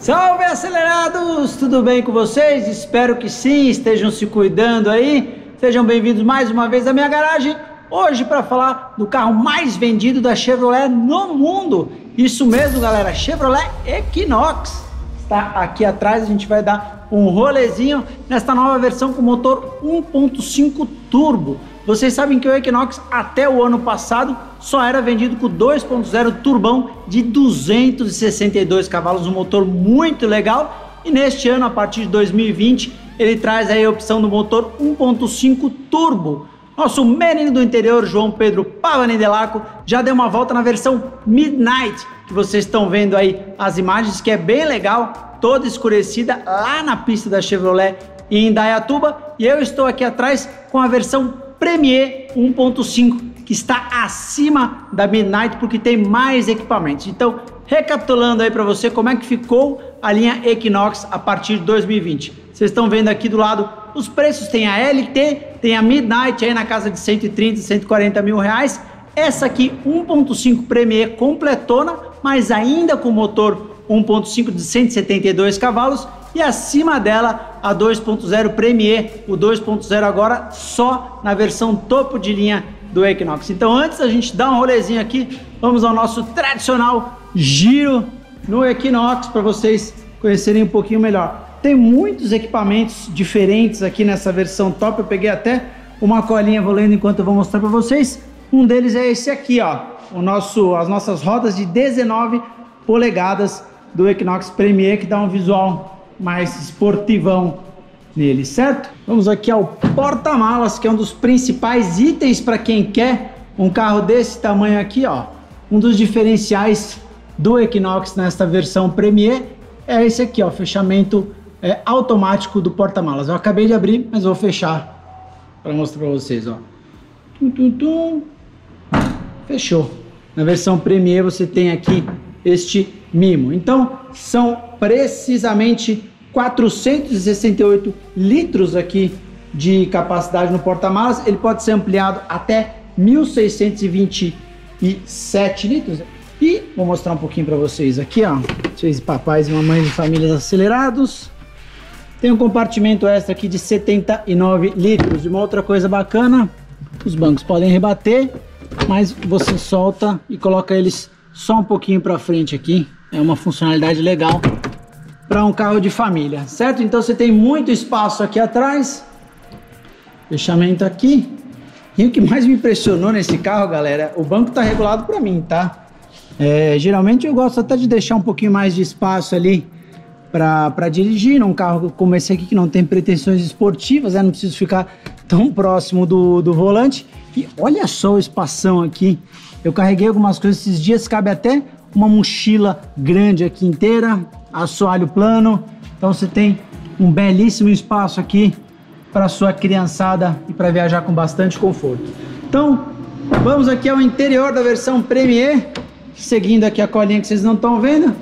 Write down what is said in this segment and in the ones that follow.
Salve, acelerados! Tudo bem com vocês? Espero que sim, estejam se cuidando aí. Sejam bem-vindos mais uma vez à minha garagem. Hoje para falar do carro mais vendido da Chevrolet no mundo. Isso mesmo, galera, Chevrolet Equinox. Está aqui atrás, a gente vai dar um rolezinho nesta nova versão com motor 1.5 turbo. Vocês sabem que o Equinox até o ano passado só era vendido com 2.0 turbão de 262 cavalos, um motor muito legal. E neste ano, a partir de 2020, ele traz aí a opção do motor 1.5 turbo. Nosso menino do interior, João Pedro Pavanindelaco, já deu uma volta na versão Midnight, que vocês estão vendo aí as imagens, que é bem legal, toda escurecida lá na pista da Chevrolet em Indaiatuba. E eu estou aqui atrás com a versão Premier 1.5, que está acima da Midnight porque tem mais equipamentos. Então, recapitulando aí para você como é que ficou a linha Equinox a partir de 2020. Vocês estão vendo aqui do lado os preços, tem a LT, tem a Midnight aí na casa de 130, 140 mil reais. Essa aqui 1.5 Premier completona, mas ainda com motor 1.5 de 172 cavalos, e acima dela a 2.0 Premier, o 2.0 agora só na versão topo de linha do Equinox. Então, antes da gente dar um rolezinho aqui, vamos ao nosso tradicional giro no Equinox para vocês conhecerem um pouquinho melhor. Tem muitos equipamentos diferentes aqui nessa versão top. Eu peguei até uma colinha, vou lendo enquanto eu vou mostrar para vocês. Um deles é esse aqui, ó, as nossas rodas de 19 polegadas do Equinox Premier, que dá um visual mais esportivão nele, certo? Vamos aqui ao porta-malas, que é um dos principais itens para quem quer um carro desse tamanho aqui, ó. Um dos diferenciais do Equinox nesta versão Premier é esse aqui, ó, fechamento automático do porta-malas. Eu acabei de abrir, mas vou fechar para mostrar para vocês, ó. Tum, tum, tum. Fechou. Na versão Premier você tem aqui este mimo. Então, são precisamente 468 litros aqui de capacidade no porta-malas. Ele pode ser ampliado até 1.627 litros. E vou mostrar um pouquinho para vocês aqui, ó. Vocês, papais e mamães de famílias acelerados. Tem um compartimento extra aqui de 79 litros. E uma outra coisa bacana, os bancos podem rebater, mas você solta e coloca eles só um pouquinho para frente aqui. É uma funcionalidade legal para um carro de família, certo? Então você tem muito espaço aqui atrás, fechamento aqui. E o que mais me impressionou nesse carro, galera, o banco tá regulado para mim, tá? Geralmente eu gosto até de deixar um pouquinho mais de espaço ali para dirigir num carro como esse aqui, que não tem pretensões esportivas, né? Não preciso ficar tão próximo do volante. E olha só o espação aqui. Eu carreguei algumas coisas esses dias, cabe até uma mochila grande aqui inteira, assoalho plano. Então você tem um belíssimo espaço aqui para sua criançada e para viajar com bastante conforto. Então vamos aqui ao interior da versão Premier, seguindo aqui a colinha que vocês não estão vendo,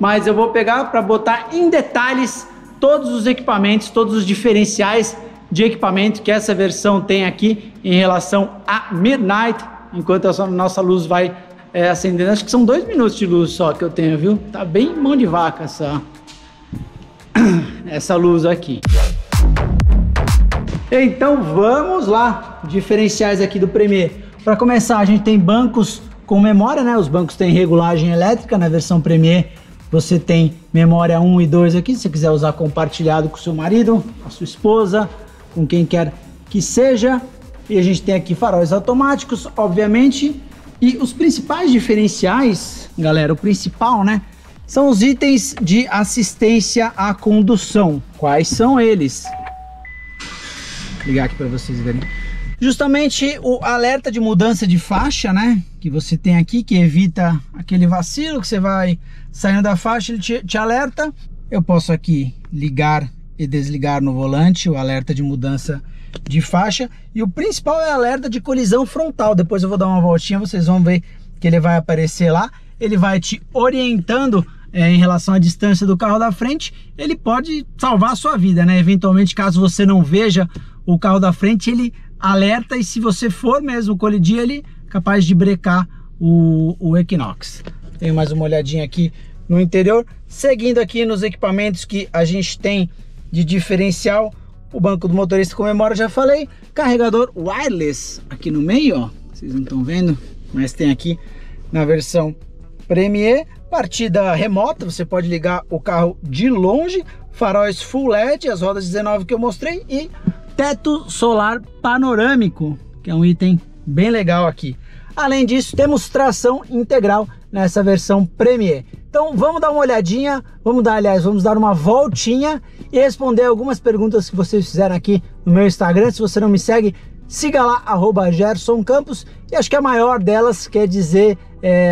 mas eu vou pegar para botar em detalhes todos os equipamentos, todos os diferenciais de equipamento que essa versão tem aqui em relação a Midnight, enquanto a nossa luz vai acendendo. Acho que são 2 minutos de luz só que eu tenho, viu? Tá bem mão de vaca essa luz aqui. Então vamos lá, diferenciais aqui do Premier. Para começar, a gente tem bancos com memória, né? Os bancos têm regulagem elétrica. Na versão Premier você tem memória 1 e 2 aqui, se você quiser usar compartilhado com seu marido, a sua esposa, com quem quer que seja. E a gente tem aqui faróis automáticos, obviamente. E os principais diferenciais, galera, o principal, né, são os itens de assistência à condução. Quais são eles? Vou ligar aqui para vocês verem. Justamente o alerta de mudança de faixa, né, que você tem aqui, que evita aquele vacilo que você vai saindo da faixa, ele te alerta. Eu posso aqui ligar e desligar no volante o alerta de mudança de faixa. E o principal é o alerta de colisão frontal. Depois eu vou dar uma voltinha, vocês vão ver que ele vai aparecer lá. Ele vai te orientando em relação à distância do carro da frente, ele pode salvar a sua vida, né? Eventualmente, caso você não veja o carro da frente, ele alerta, e se você for mesmo colidir, ele é capaz de brecar o Equinox. Tenho mais uma olhadinha aqui no interior. Seguindo aqui nos equipamentos que a gente tem de diferencial, o banco do motorista com memória, já falei. Carregador wireless aqui no meio, ó. Vocês não estão vendo, mas tem aqui na versão Premier. Partida remota, você pode ligar o carro de longe. Faróis full LED, as rodas 19 que eu mostrei. E teto solar panorâmico, que é um item bem legal aqui. Além disso, temos tração integral nessa versão Premier. Então vamos dar uma olhadinha, vamos dar uma voltinha e responder algumas perguntas que vocês fizeram aqui no meu Instagram. Se você não me segue, siga lá, @GersonCampos. E acho que a maior delas, quer dizer,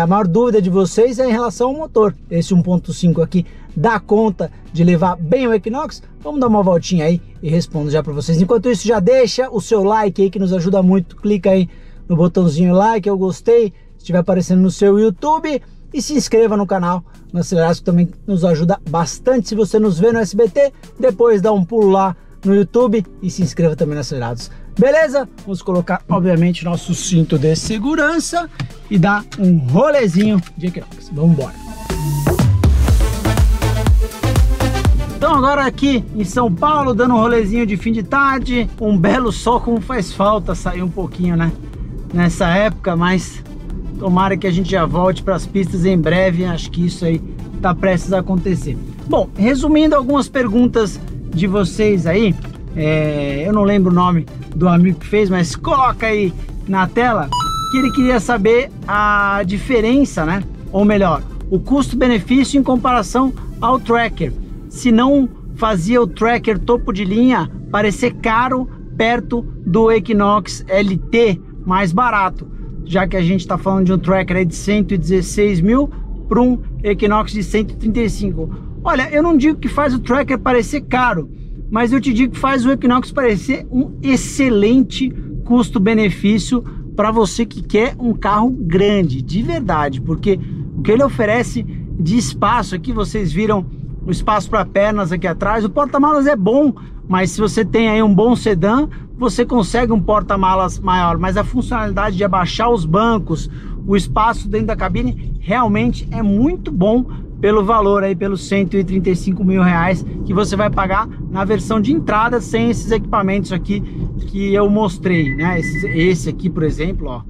a maior dúvida de vocês é em relação ao motor. Esse 1.5 aqui dá conta de levar bem o Equinox? Vamos dar uma voltinha aí e respondo já para vocês. Enquanto isso, já deixa o seu like aí que nos ajuda muito. Clica aí no botãozinho like, eu gostei, se estiver aparecendo no seu YouTube, e se inscreva no canal, no Acelerados, que também nos ajuda bastante. Se você nos vê no SBT, depois dá um pulo lá no YouTube e se inscreva também no Acelerados. Beleza? Vamos colocar, obviamente, nosso cinto de segurança e dar um rolezinho de Equinox. Vamos embora! Então agora aqui em São Paulo, dando um rolezinho de fim de tarde, um belo sol, como faz falta sair um pouquinho, né? Nessa época, mas tomara que a gente já volte para as pistas em breve. Acho que isso aí está prestes a acontecer. Bom, resumindo algumas perguntas de vocês aí, eu não lembro o nome do amigo que fez, mas coloca aí na tela, que ele queria saber a diferença, né? Ou melhor, o custo-benefício em comparação ao Tracker. Se não fazia o Tracker topo de linha parecer caro perto do Equinox LT, mais barato, já que a gente está falando de um Tracker aí de 116 mil para um Equinox de 135. Olha, eu não digo que faz o Tracker parecer caro, mas eu te digo que faz o Equinox parecer um excelente custo-benefício para você que quer um carro grande, de verdade, porque o que ele oferece de espaço aqui, vocês viram o espaço para pernas aqui atrás, o porta-malas é bom, mas se você tem aí um bom sedã, você consegue um porta-malas maior, mas a funcionalidade de abaixar os bancos, o espaço dentro da cabine, realmente é muito bom pelo valor aí, pelos 135 mil reais que você vai pagar na versão de entrada, sem esses equipamentos aqui que eu mostrei, né? Esse aqui, por exemplo, ó,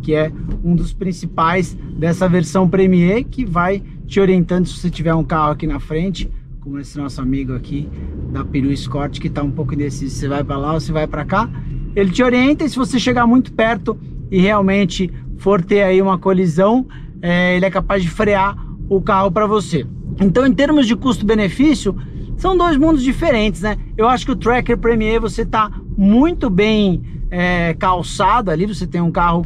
que é um dos principais dessa versão Premier, que vai te orientando se você tiver um carro aqui na frente, como esse nosso amigo aqui da Peugeot Sport, que está um pouco indeciso, se vai para lá ou se vai para cá. Ele te orienta, e se você chegar muito perto e realmente for ter aí uma colisão, ele é capaz de frear o carro para você. Então, em termos de custo-benefício, são dois mundos diferentes, né? Eu acho que o Tracker Premier você está muito bem calçado ali, você tem um carro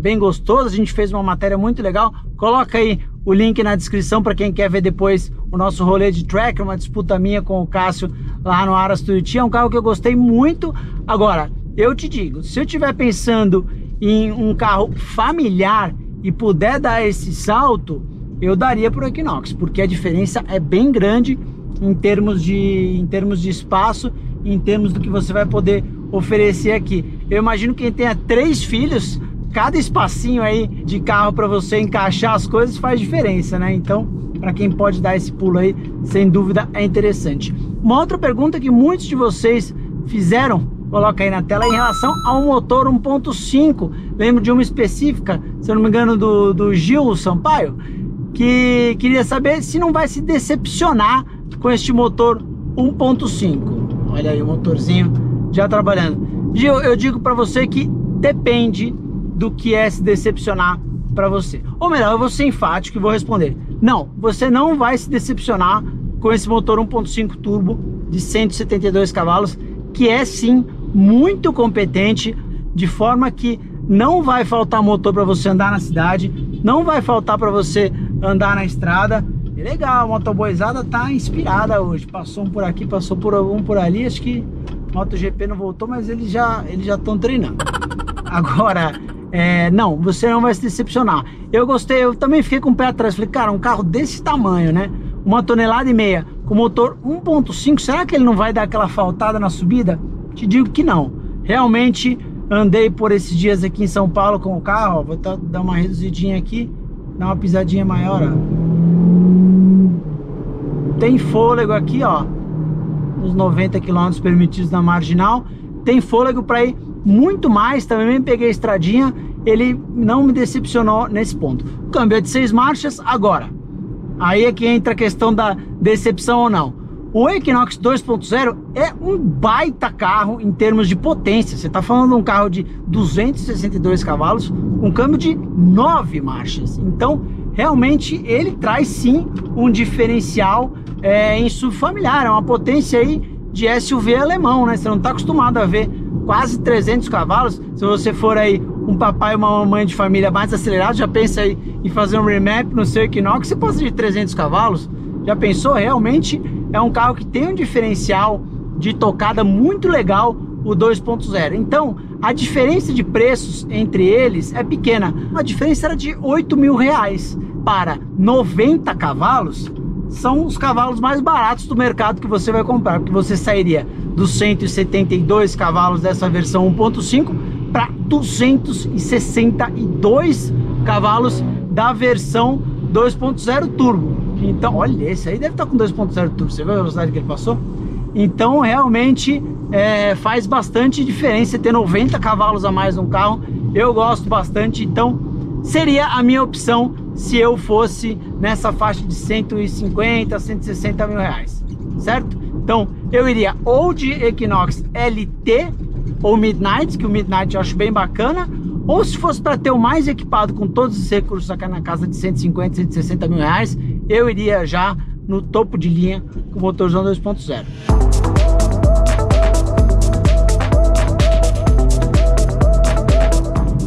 bem gostoso. A gente fez uma matéria muito legal, coloca aí o link na descrição para quem quer ver depois o nosso rolê de Tracker, uma disputa minha com o Cássio lá no Ara Sturti. É um carro que eu gostei muito. Agora, eu te digo, se eu estiver pensando em um carro familiar e puder dar esse salto, eu daria para o Equinox, porque a diferença é bem grande em termos de espaço, em termos do que você vai poder oferecer aqui. Eu imagino que quem tenha 3 filhos, cada espacinho aí de carro para você encaixar as coisas faz diferença, né? Então, para quem pode dar esse pulo aí, sem dúvida é interessante. Uma outra pergunta que muitos de vocês fizeram, coloca aí na tela, em relação ao motor 1.5. Lembro de uma específica, se eu não me engano, do Gil Sampaio, que queria saber se não vai se decepcionar com este motor 1.5. Olha aí o motorzinho já trabalhando. Gil, eu digo para você que depende do que é se decepcionar para você. Ou melhor, eu vou ser enfático e vou responder. Não, você não vai se decepcionar com esse motor 1.5 turbo de 172 cavalos, que é sim muito competente, de forma que não vai faltar motor para você andar na cidade, não vai faltar para você andar na estrada. É legal, a motoboizada tá inspirada hoje, passou um por aqui, passou por um por ali, acho que MotoGP não voltou, mas eles já estão treinando. Agora, Não, você não vai se decepcionar. Eu gostei, eu também fiquei com o pé atrás. Falei, cara, um carro desse tamanho, né? 1,5 toneladas, com motor 1.5, será que ele não vai dar aquela faltada na subida? Te digo que não. Realmente andei por esses dias aqui em São Paulo com o carro, ó, vou dar uma reduzidinha aqui, dar uma pisadinha maior, ó. Tem fôlego aqui, ó, uns 90 km permitidos na marginal. Tem fôlego para ir muito mais, também peguei a estradinha, ele não me decepcionou nesse ponto. O câmbio é de 6 marchas, agora. Aí é que entra a questão da decepção ou não. O Equinox 2.0 é um baita carro em termos de potência. Você está falando de um carro de 262 cavalos, um câmbio de 9 marchas. Então, realmente, ele traz sim um diferencial em SUV familiar. É uma potência aí de SUV alemão, né? Você não está acostumado a ver quase 300 cavalos. Se você for aí um papai e uma mamãe de família mais acelerado, já pensa aí em fazer um remap no seu Equinox, você passa de 300 cavalos, já pensou? Realmente é um carro que tem um diferencial de tocada muito legal, o 2.0. Então, a diferença de preços entre eles é pequena. A diferença era de R$8.000 para 90 cavalos, são os cavalos mais baratos do mercado que você vai comprar, porque você sairia dos 172 cavalos dessa versão 1.5 para 262 cavalos da versão 2.0 turbo. Então, olha, esse aí deve estar com 2.0 turbo, você viu a velocidade que ele passou? Então, realmente, faz bastante diferença ter 90 cavalos a mais num carro. Eu gosto bastante, então seria a minha opção se eu fosse nessa faixa de 150, 160 mil reais, certo? Então, eu iria ou de Equinox LT ou Midnight, que o Midnight eu acho bem bacana, ou se fosse para ter o mais equipado com todos os recursos aqui na casa de 150, 160 mil reais, eu iria já no topo de linha com o motorzão 2.0.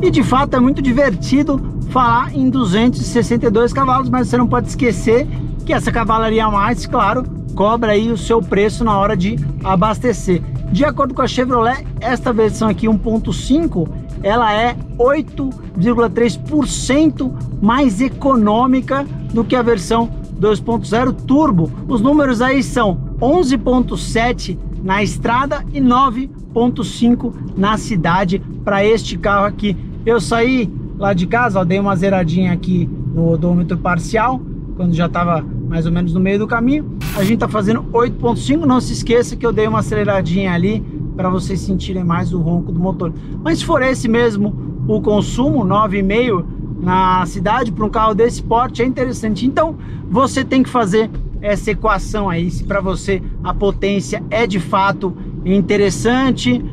E de fato é muito divertido falar em 262 cavalos, mas você não pode esquecer que essa cavalaria a mais, claro, cobra aí o seu preço na hora de abastecer. De acordo com a Chevrolet, esta versão aqui 1.5, ela é 8,3% mais econômica do que a versão 2.0 turbo. Os números aí são 11,7 na estrada e 9,5 na cidade para este carro aqui. Eu saí lá de casa, ó, dei uma zeradinha aqui no odômetro parcial, quando já estava mais ou menos no meio do caminho. A gente tá fazendo 8.5, não se esqueça que eu dei uma aceleradinha ali para vocês sentirem mais o ronco do motor. Mas se for esse mesmo o consumo, 9,5 na cidade, para um carro desse porte é interessante. Então você tem que fazer essa equação aí, se para você a potência é de fato interessante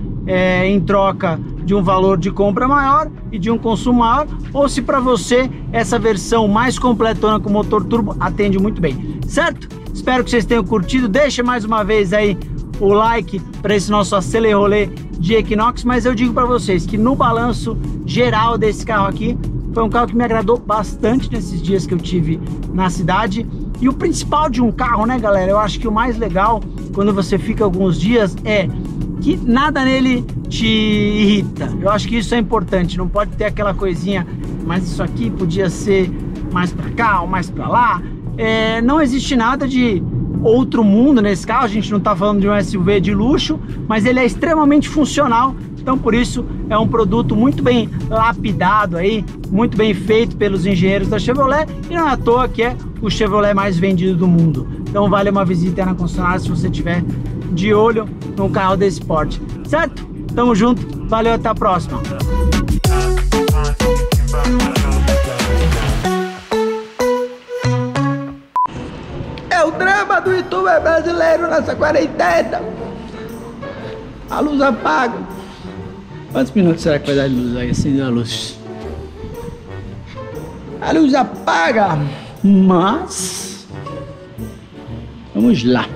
em troca de um valor de compra maior e de um consumo maior, ou se para você essa versão mais completona com motor turbo atende muito bem, certo? Espero que vocês tenham curtido, deixe mais uma vez aí o like para esse nosso acelerolê de Equinox, mas eu digo para vocês que no balanço geral desse carro aqui, foi um carro que me agradou bastante nesses dias que eu tive na cidade. E o principal de um carro, né galera, eu acho que o mais legal quando você fica alguns dias é que nada nele te irrita. Eu acho que isso é importante, não pode ter aquela coisinha, mas isso aqui podia ser mais para cá ou mais para lá. Não existe nada de outro mundo nesse carro, a gente não está falando de um SUV de luxo, mas ele é extremamente funcional, então por isso é um produto muito bem lapidado aí, muito bem feito pelos engenheiros da Chevrolet, e não é à toa que é o Chevrolet mais vendido do mundo. Então vale uma visita na concessionária se você tiver de olho num carro desse porte, certo? Tamo junto, valeu, até a próxima! Do youtuber brasileiro nessa quarentena. A luz apaga. Quantos minutos será que vai dar de luz aí? Acende a luz. A luz apaga. Mas vamos lá.